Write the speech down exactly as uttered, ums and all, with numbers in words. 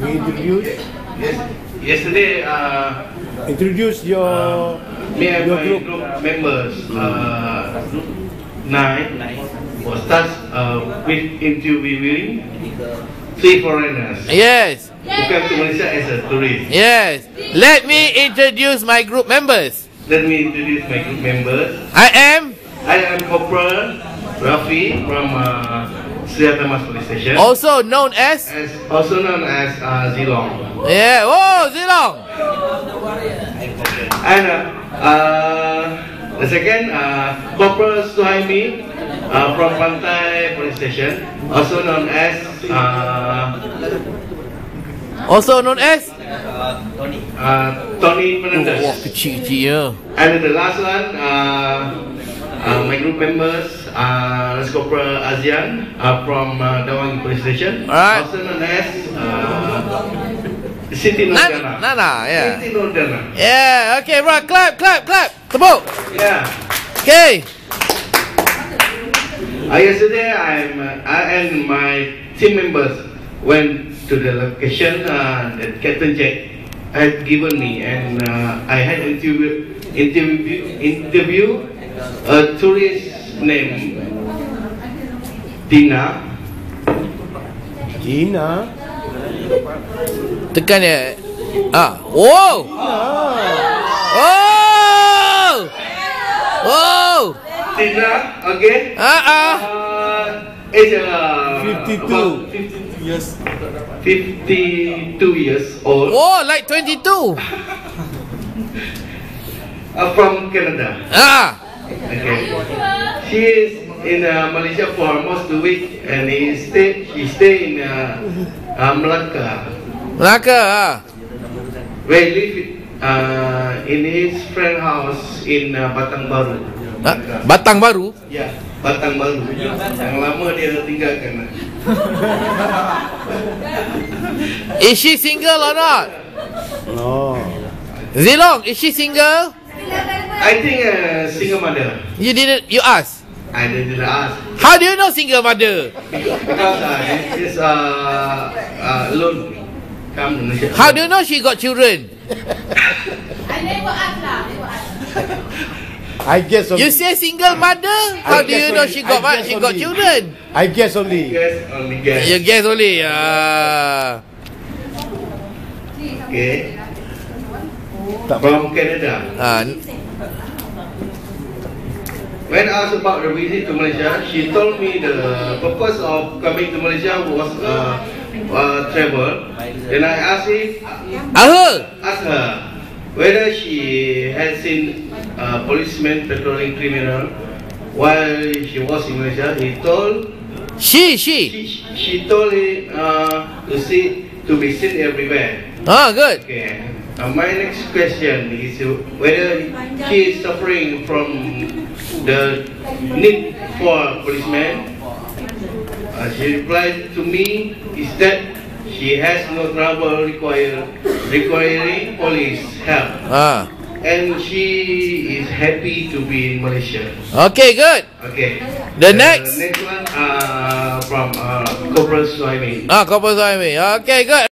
We introduced. Yes. Yesterday. Uh, Introduce your, uh, me and your my group, group members. Uh, nine was tasked uh, with interviewing three foreigners. Yes. Who came to Malaysia as a tourist. Yes. Let me introduce my group members. Let me introduce my group members. I am. I am Corporal Rafi from Pantai Police Station. Also known as? as also known as uh, Zilong. Yeah, oh Zilong! And uh, uh, the second, uh, Corporal Suhaimi uh, from Pantai Police Station. Also known as? Uh, also known as? Uh, Tony. Uh, Tony Fernandez. Oh, yeah. And the last one, uh, Uh, my group members are uh, Corporal ASEAN uh, from uh, Dawang Police Station, right. Also known as uh, Siti Nordana. Nana, yeah. Siti Nordana. Yeah, okay, right, clap, clap, clap. Tepuk. Yeah. Okay. Uh, yesterday, I'm, uh, I and my team members went to the location uh, that Captain Jack had given me, and uh, I had interview, interview, interview. A tourist named Dina. Dina. Tekan ya. Ah, wow. Wow. Wow. Dina, okay. Ah ah. Is fifty-two. Yes. fifty-two years old. Oh, like twenty-two. uh, from Canada. Ah. Okay. She is in uh, Malaysia for most of the week, and he stay she stay in uh, uh, Melaka. Melaka, ah. Where he live uh, in his friend house in uh, Batang Baru. Ah, Batang Baru? Yeah, Batang Baru. Yang lama dia tinggalkan. Is she single or not? No. Zilong, is she single? I think a uh, single mother. You didn't, you asked? I didn't ask. How do you know single mother? Because uh, it's uh, uh, alone. Come to Malaysia. How do you know she got children? I never asked lah, never asked. I guess only. You say single mother? How do you know only, she got I she only. got children? I guess only. I guess only guess. You guess only. Uh... Okay. From Canada. Uh, When asked about the visit to Malaysia, she told me the purpose of coming to Malaysia was uh, uh, travel. Then I asked if, asked her whether she had seen uh, policemen patrolling criminal while she was in Malaysia. He told she she she, she told him uh, to see to be seen everywhere. Ah, good. Okay. Uh, my next question is whether she is suffering from the need for policemen. Uh, she replied to me is that she has no trouble require, requiring police help. Ah. And she is happy to be in Malaysia. Okay, good. Okay. The, the next. next one uh, from uh, Corporal Suhaimi. Ah, Corporal Suhaimi. Okay, good.